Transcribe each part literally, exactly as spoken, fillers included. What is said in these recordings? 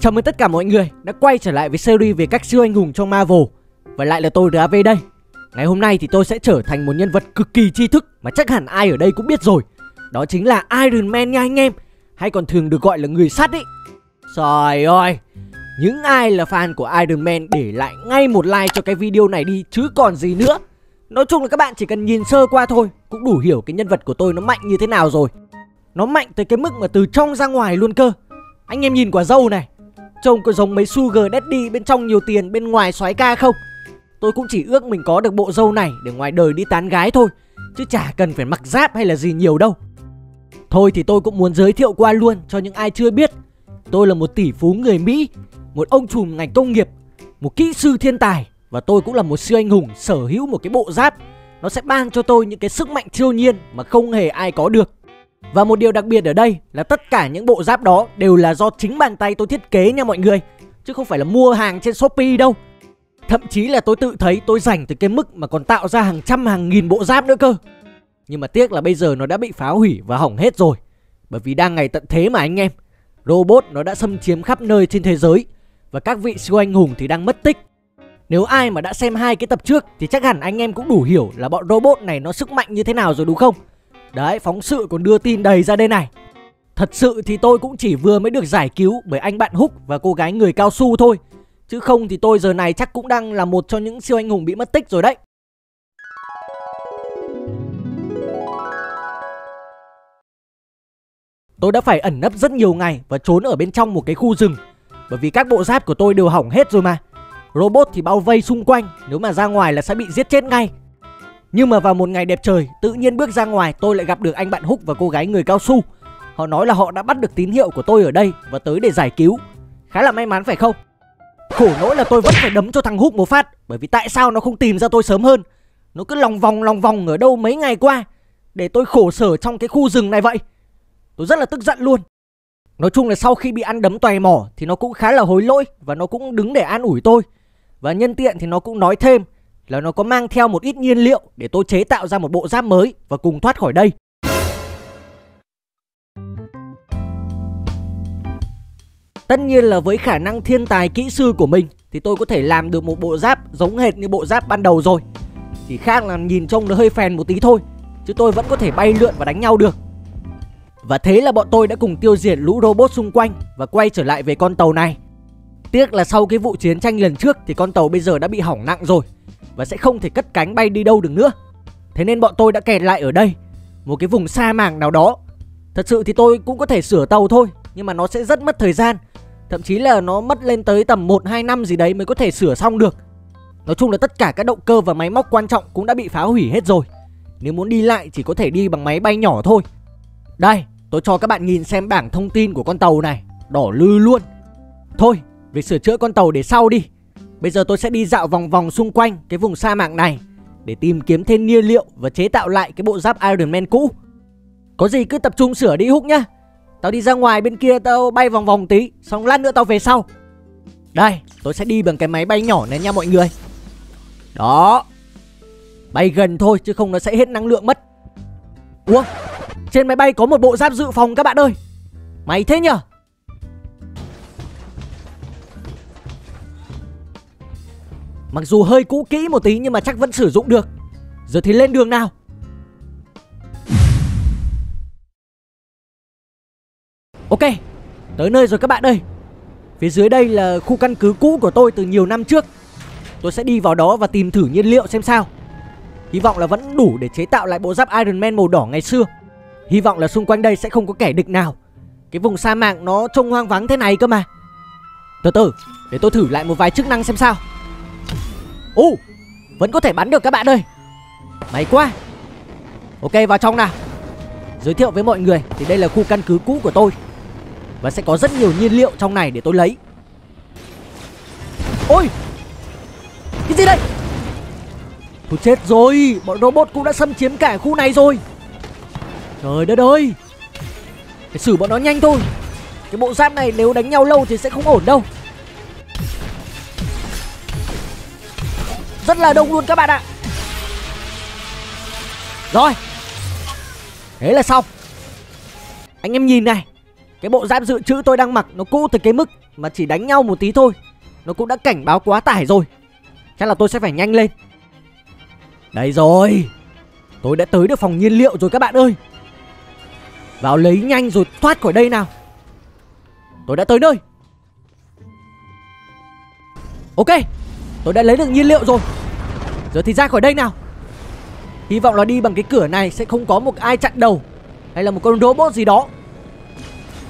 Chào mừng tất cả mọi người đã quay trở lại với series về các siêu anh hùng trong Marvel. Và lại là tôi rờ a vê đây. Ngày hôm nay thì tôi sẽ trở thành một nhân vật cực kỳ tri thức mà chắc hẳn ai ở đây cũng biết rồi. Đó chính là Iron Man nha anh em, hay còn thường được gọi là người sắt ấy. Trời ơi, những ai là fan của Iron Man để lại ngay một like cho cái video này đi chứ còn gì nữa. Nói chung là các bạn chỉ cần nhìn sơ qua thôi cũng đủ hiểu cái nhân vật của tôi nó mạnh như thế nào rồi. Nó mạnh tới cái mức mà từ trong ra ngoài luôn cơ. Anh em nhìn quả dâu này, trông có giống mấy sugar daddy bên trong nhiều tiền bên ngoài soái ca không? Tôi cũng chỉ ước mình có được bộ dâu này để ngoài đời đi tán gái thôi, chứ chả cần phải mặc giáp hay là gì nhiều đâu. Thôi thì tôi cũng muốn giới thiệu qua luôn cho những ai chưa biết. Tôi là một tỷ phú người Mỹ, một ông trùm ngành công nghiệp, một kỹ sư thiên tài. Và tôi cũng là một siêu anh hùng sở hữu một cái bộ giáp. Nó sẽ ban cho tôi những cái sức mạnh siêu nhiên mà không hề ai có được. Và một điều đặc biệt ở đây là tất cả những bộ giáp đó đều là do chính bàn tay tôi thiết kế nha mọi người, chứ không phải là mua hàng trên Shopee đâu. Thậm chí là tôi tự thấy tôi rảnh tới cái mức mà còn tạo ra hàng trăm hàng nghìn bộ giáp nữa cơ. Nhưng mà tiếc là bây giờ nó đã bị phá hủy và hỏng hết rồi. Bởi vì đang ngày tận thế mà anh em, robot nó đã xâm chiếm khắp nơi trên thế giới. Và các vị siêu anh hùng thì đang mất tích. Nếu ai mà đã xem hai cái tập trước thì chắc hẳn anh em cũng đủ hiểu là bọn robot này nó sức mạnh như thế nào rồi đúng không? Đấy, phóng sự còn đưa tin đầy ra đây này. Thật sự thì tôi cũng chỉ vừa mới được giải cứu bởi anh bạn Hulk và cô gái người cao su thôi, chứ không thì tôi giờ này chắc cũng đang là một trong những siêu anh hùng bị mất tích rồi đấy. Tôi đã phải ẩn nấp rất nhiều ngày và trốn ở bên trong một cái khu rừng, bởi vì các bộ giáp của tôi đều hỏng hết rồi mà. Robot thì bao vây xung quanh, nếu mà ra ngoài là sẽ bị giết chết ngay. Nhưng mà vào một ngày đẹp trời, tự nhiên bước ra ngoài tôi lại gặp được anh bạn Hulk và cô gái người cao su. Họ nói là họ đã bắt được tín hiệu của tôi ở đây và tới để giải cứu. Khá là may mắn phải không? Khổ nỗi là tôi vẫn phải đấm cho thằng Hulk một phát, bởi vì tại sao nó không tìm ra tôi sớm hơn. Nó cứ lòng vòng lòng vòng ở đâu mấy ngày qua, để tôi khổ sở trong cái khu rừng này vậy. Tôi rất là tức giận luôn. Nói chung là sau khi bị ăn đấm tòe mỏ thì nó cũng khá là hối lỗi và nó cũng đứng để an ủi tôi. Và nhân tiện thì nó cũng nói thêm là nó có mang theo một ít nhiên liệu để tôi chế tạo ra một bộ giáp mới và cùng thoát khỏi đây. Tất nhiên là với khả năng thiên tài kỹ sư của mình thì tôi có thể làm được một bộ giáp giống hệt như bộ giáp ban đầu rồi. Chỉ khác là nhìn trông nó hơi phèn một tí thôi, chứ tôi vẫn có thể bay lượn và đánh nhau được. Và thế là bọn tôi đã cùng tiêu diệt lũ robot xung quanh và quay trở lại về con tàu này. Tiếc là sau cái vụ chiến tranh lần trước thì con tàu bây giờ đã bị hỏng nặng rồi và sẽ không thể cất cánh bay đi đâu được nữa. Thế nên bọn tôi đã kẹt lại ở đây, một cái vùng sa mạc nào đó. Thật sự thì tôi cũng có thể sửa tàu thôi, nhưng mà nó sẽ rất mất thời gian. Thậm chí là nó mất lên tới tầm một hai năm gì đấy mới có thể sửa xong được. Nói chung là tất cả các động cơ và máy móc quan trọng cũng đã bị phá hủy hết rồi. Nếu muốn đi lại chỉ có thể đi bằng máy bay nhỏ thôi. Đây, tôi cho các bạn nhìn xem bảng thông tin của con tàu này. Đỏ lư luôn. Thôi, việc sửa chữa con tàu để sau đi. Bây giờ tôi sẽ đi dạo vòng vòng xung quanh cái vùng sa mạc này để tìm kiếm thêm nhiên liệu và chế tạo lại cái bộ giáp Iron Man cũ. Có gì cứ tập trung sửa đi Hulk nhá. Tao đi ra ngoài bên kia tao bay vòng vòng tí, xong lát nữa tao về sau. Đây, tôi sẽ đi bằng cái máy bay nhỏ này nha mọi người. Đó. Bay gần thôi chứ không nó sẽ hết năng lượng mất. Ủa, trên máy bay có một bộ giáp dự phòng các bạn ơi. May thế nhở. Mặc dù hơi cũ kỹ một tí nhưng mà chắc vẫn sử dụng được. Giờ thì lên đường nào. Ok, tới nơi rồi các bạn ơi. Phía dưới đây là khu căn cứ cũ của tôi từ nhiều năm trước. Tôi sẽ đi vào đó và tìm thử nhiên liệu xem sao. Hy vọng là vẫn đủ để chế tạo lại bộ giáp Iron Man màu đỏ ngày xưa. Hy vọng là xung quanh đây sẽ không có kẻ địch nào. Cái vùng sa mạc nó trông hoang vắng thế này cơ mà. Từ từ, để tôi thử lại một vài chức năng xem sao. Ồ, oh, vẫn có thể bắn được các bạn ơi. May quá. Ok, vào trong nào. Giới thiệu với mọi người thì đây là khu căn cứ cũ của tôi. Và sẽ có rất nhiều nhiên liệu trong này để tôi lấy. Ôi, cái gì đây? Tôi chết rồi, bọn robot cũng đã xâm chiếm cả khu này rồi. Trời đất ơi, phải xử bọn nó nhanh thôi. Cái bộ giáp này nếu đánh nhau lâu thì sẽ không ổn đâu. Rất là đông luôn các bạn ạ. Rồi, thế là xong. Anh em nhìn này, cái bộ giáp dự trữ tôi đang mặc nó cũ từ cái mức mà chỉ đánh nhau một tí thôi, nó cũng đã cảnh báo quá tải rồi. Chắc là tôi sẽ phải nhanh lên. Đây rồi, tôi đã tới được phòng nhiên liệu rồi các bạn ơi. Vào lấy nhanh rồi thoát khỏi đây nào. Tôi đã tới nơi. Ok, tôi đã lấy được nhiên liệu rồi. Giờ thì ra khỏi đây nào. Hy vọng là đi bằng cái cửa này sẽ không có một ai chặn đầu, hay là một con robot gì đó.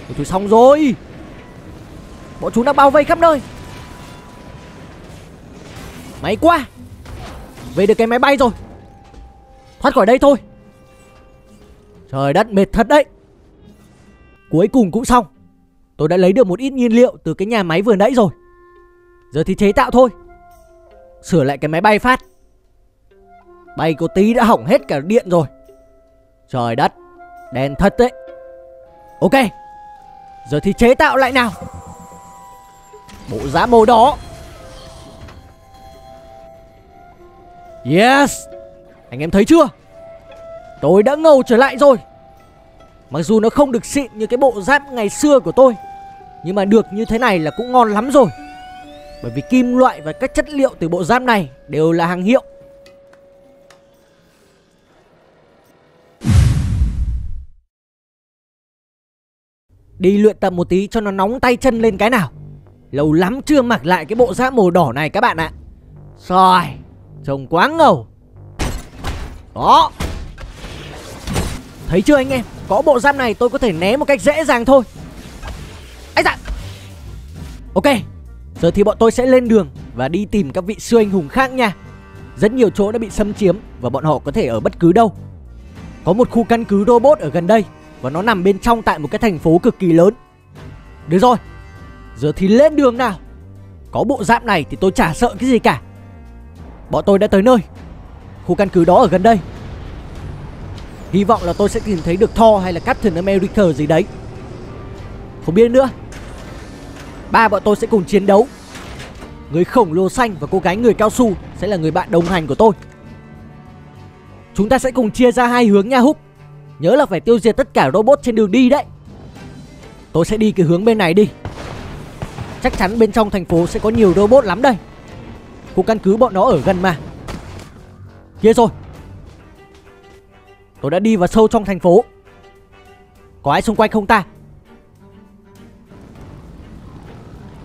Ôi, tôi xong rồi. Bọn chúng đang bao vây khắp nơi. May quá, về được cái máy bay rồi. Thoát khỏi đây thôi. Trời đất, mệt thật đấy. Cuối cùng cũng xong. Tôi đã lấy được một ít nhiên liệu từ cái nhà máy vừa nãy rồi. Giờ thì chế tạo thôi. Sửa lại cái máy bay phát. Bay có tí đã hỏng hết cả điện rồi. Trời đất, đen thật đấy. Ok, giờ thì chế tạo lại nào. Bộ giá màu đó. Yes, anh em thấy chưa? Tôi đã ngầu trở lại rồi. Mặc dù nó không được xịn như cái bộ giáp ngày xưa của tôi, nhưng mà được như thế này là cũng ngon lắm rồi. Bởi vì kim loại và các chất liệu từ bộ giáp này đều là hàng hiệu. Đi luyện tập một tí cho nó nóng tay chân lên cái nào. Lâu lắm chưa mặc lại cái bộ giáp màu đỏ này các bạn ạ. Rồi, trông quá ngầu. Đó, thấy chưa anh em? Có bộ giáp này tôi có thể né một cách dễ dàng thôi. Ây da. Ok, giờ thì bọn tôi sẽ lên đường và đi tìm các vị siêu anh hùng khác nha. Rất nhiều chỗ đã bị xâm chiếm và bọn họ có thể ở bất cứ đâu. Có một khu căn cứ robot ở gần đây và nó nằm bên trong tại một cái thành phố cực kỳ lớn. Được rồi, giờ thì lên đường nào. Có bộ giáp này thì tôi chả sợ cái gì cả. Bọn tôi đã tới nơi. Khu căn cứ đó ở gần đây. Hy vọng là tôi sẽ tìm thấy được Thor hay là Captain America gì đấy. Không biết nữa. Ba bọn tôi sẽ cùng chiến đấu. Người khổng lồ xanh và cô gái người cao su sẽ là người bạn đồng hành của tôi. Chúng ta sẽ cùng chia ra hai hướng nha Hulk. Nhớ là phải tiêu diệt tất cả robot trên đường đi đấy. Tôi sẽ đi cái hướng bên này đi. Chắc chắn bên trong thành phố sẽ có nhiều robot lắm đây. Khu căn cứ bọn nó ở gần mà. Kia rồi. Tôi đã đi vào sâu trong thành phố. Có ai xung quanh không ta?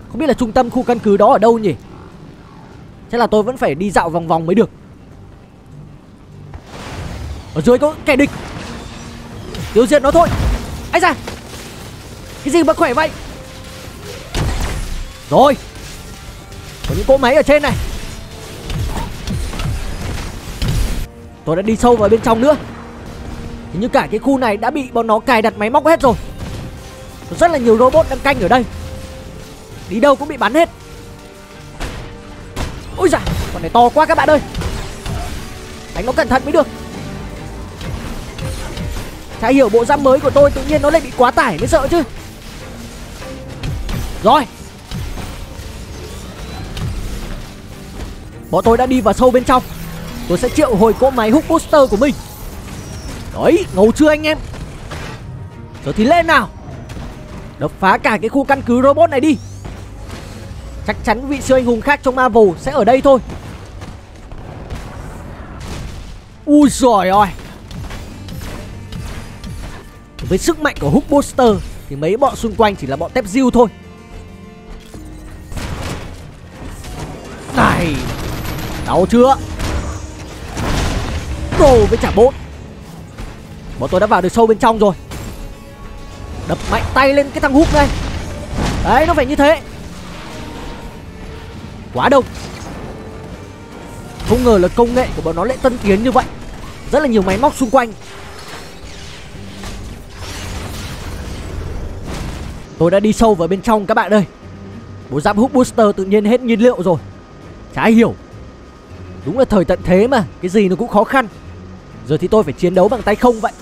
Không biết là trung tâm khu căn cứ đó ở đâu nhỉ? Chắc là tôi vẫn phải đi dạo vòng vòng mới được. Ở dưới có kẻ địch. Tiêu diệt nó thôi. Ây da. Cái gì mà khỏe vậy. Rồi. Có những cỗ máy ở trên này. Tôi đã đi sâu vào bên trong nữa. Hình như cả cái khu này đã bị bọn nó cài đặt máy móc hết rồi. Có rất là nhiều robot đang canh ở đây. Đi đâu cũng bị bắn hết. Ôi giời, con này to quá các bạn ơi. Đánh nó cẩn thận mới được. Chả hiểu bộ giáp mới của tôi tự nhiên nó lại bị quá tải mới sợ chứ. Rồi. Bọn tôi đã đi vào sâu bên trong. Tôi sẽ triệu hồi cỗ máy Hulkbuster của mình. Đấy, ngầu chưa anh em? Giờ thì lên nào. Đập phá cả cái khu căn cứ robot này đi. Chắc chắn vị siêu anh hùng khác trong Marvel sẽ ở đây thôi. Ui giời ơi. Với sức mạnh của Hulkbuster thì mấy bọn xung quanh chỉ là bọn tép diêu thôi. Này, đau chưa? Đồ với chả bốt. Bọn tôi đã vào được sâu bên trong rồi. Đập mạnh tay lên cái thằng Hulk này. Đấy, nó phải như thế. Quá đông. Không ngờ là công nghệ của bọn nó lại tân tiến như vậy. Rất là nhiều máy móc xung quanh. Tôi đã đi sâu vào bên trong các bạn ơi. Bộ giáp Hulkbuster tự nhiên hết nhiên liệu rồi. Chả hiểu. Đúng là thời tận thế mà. Cái gì nó cũng khó khăn. Giờ thì tôi phải chiến đấu bằng tay không vậy.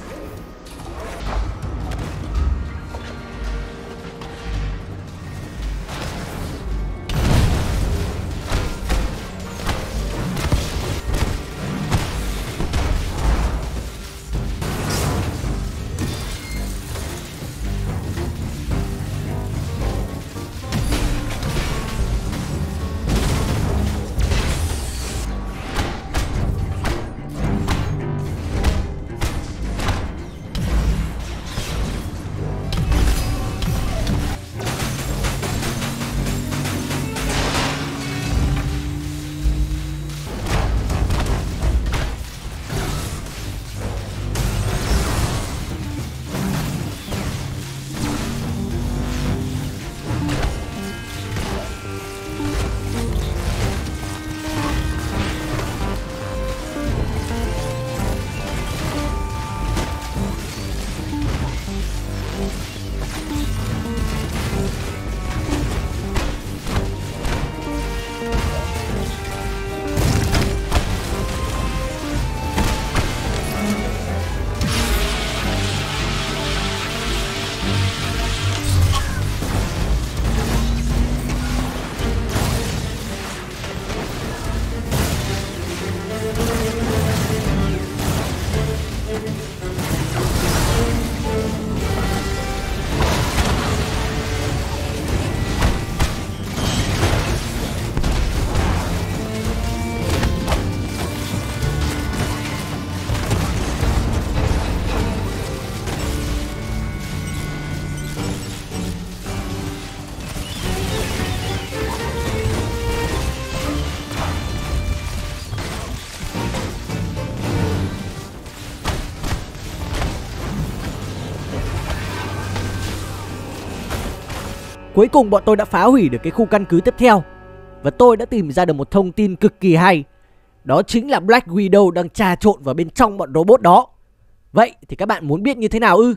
Cuối cùng bọn tôi đã phá hủy được cái khu căn cứ tiếp theo. Và tôi đã tìm ra được một thông tin cực kỳ hay. Đó chính là Black Widow đang trà trộn vào bên trong bọn robot đó. Vậy thì các bạn muốn biết như thế nào ư?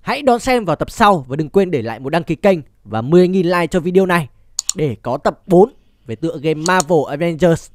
Hãy đón xem vào tập sau. Và đừng quên để lại một đăng ký kênh và mười nghìn like cho video này, để có tập bốn về tựa game Marvel Avengers.